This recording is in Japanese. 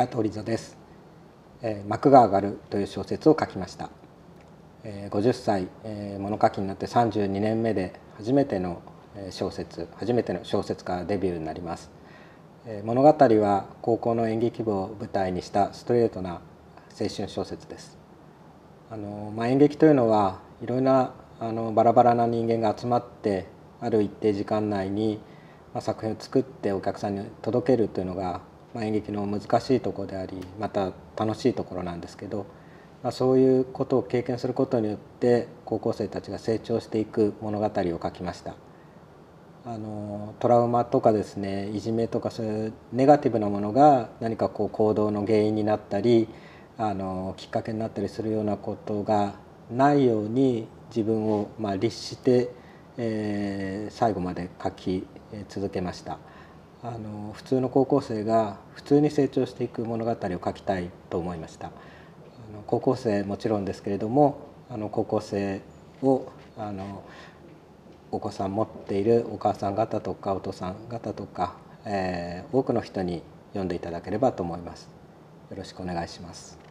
平鳥座です。幕が上がるという小説を書きました。50歳、物書きになって32年目で初めての小説家デビューになります。物語は高校の演劇部を舞台にしたストレートな青春小説です。演劇というのはいろいろなバラバラな人間が集まってある一定時間内に作品を作ってお客さんに届けるというのが演劇の難しいところであり、また楽しいところなんですけど、そういうことを経験することによって高校生たちが成長していく物語を書きました。トラウマとかですね、いじめとかそういうネガティブなものが何かこう行動の原因になったりきっかけになったりするようなことがないように自分を律して、最後まで書き続けました。普通の高校生が普通に成長していく物語を書きたいと思いました。高校生もちろんですけれども高校生をお子さん持っているお母さん方とかお父さん方とか、多くの人に読んでいただければと思います。よろしくお願いします。